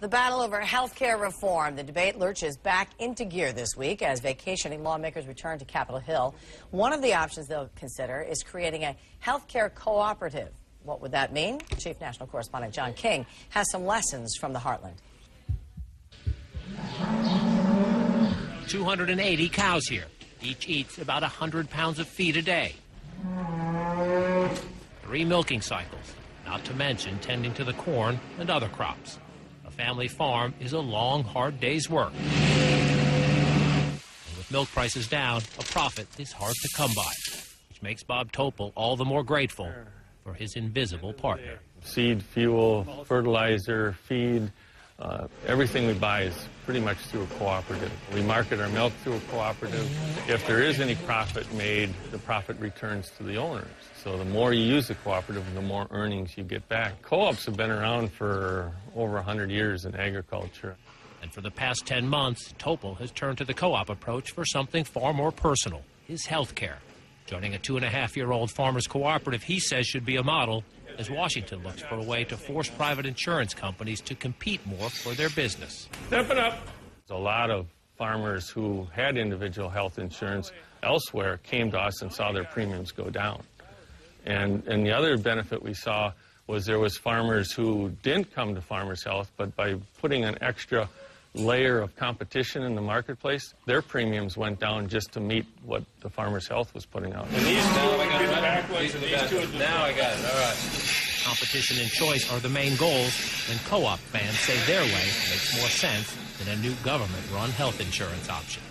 The battle over health care reform. The debate lurches back into gear this week as vacationing lawmakers return to Capitol Hill. One of the options they'll consider is creating a health care cooperative. What would that mean? Chief National Correspondent John King has some lessons from the heartland. 280 cows here. Each eats about 100 pounds of feed a day. 3 milking cycles, not to mention tending to the corn and other crops. A family farm is a long, hard day's work. And with milk prices down, a profit is hard to come by, which makes Bob Topol all the more grateful for his invisible partner. Seed, fuel, fertilizer, feed, everything we buy is pretty much through a cooperative. We market our milk through a cooperative. If there is any profit made, the profit returns to the owners. So the more you use the cooperative, the more earnings you get back. Co-ops have been around for over 100 years in agriculture. And for the past 10 months, Topol has turned to the co-op approach for something far more personal, his health care. Joining a 2.5-year-old farmers cooperative he says should be a model as Washington looks for a way to force private insurance companies to compete more for their business. Step it up. A lot of farmers who had individual health insurance elsewhere came to us and saw their premiums go down. And the other benefit we saw was there was farmers who didn't come to Farmers Health, but by putting an extra layer of competition in the marketplace, their premiums went down just to meet what the Farmers Health was putting out. And these two are the back ones, and these two are the... Now I got it, all right. Competition and choice are the main goals, and co-op fans say their way makes more sense than a new government-run health insurance option.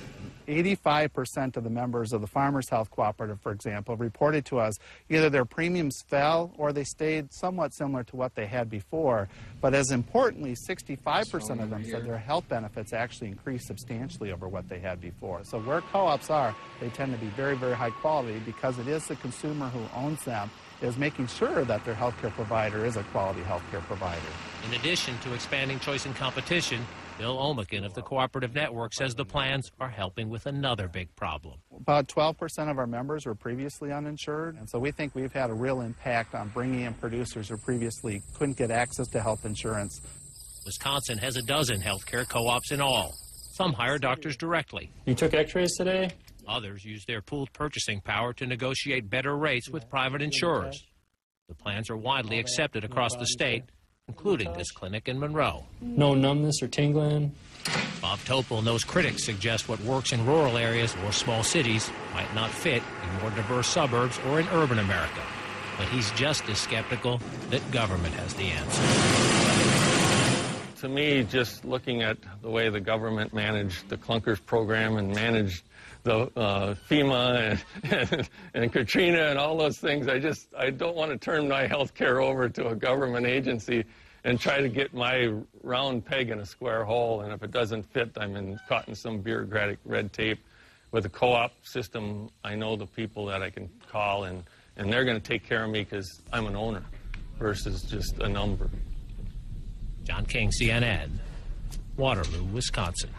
85% of the members of the Farmers Health Cooperative, for example, reported to us either their premiums fell or they stayed somewhat similar to what they had before. But as importantly, 65% of them said their health benefits actually increased substantially over what they had before. So where co-ops are, they tend to be very, very high quality because it is the consumer who owns them is making sure that their health care provider is a quality health care provider. In addition to expanding choice and competition, Bill Olmekin of the Cooperative Network says the plans are helping with another big problem. About 12% of our members were previously uninsured, and so we think we've had a real impact on bringing in producers who previously couldn't get access to health insurance. Wisconsin has 12 healthcare co-ops in all. Some hire doctors directly. You took x-rays today? Others use their pooled purchasing power to negotiate better rates with private insurers. The plans are widely accepted across the state, including this clinic in Monroe. No numbness or tingling. Bob Topol knows critics suggest what works in rural areas or small cities might not fit in more diverse suburbs or in urban America. But he's just as skeptical that government has the answer. To me, just looking at the way the government managed the Clunkers program and managed the FEMA and Katrina and all those things, I don't want to turn my health care over to a government agency and try to get my round peg in a square hole, and if it doesn't fit, I'm caught in some bureaucratic red tape. With a co-op system, I know the people that I can call, and they're going to take care of me because I'm an owner versus just a number. John King, CNN, Waterloo, Wisconsin.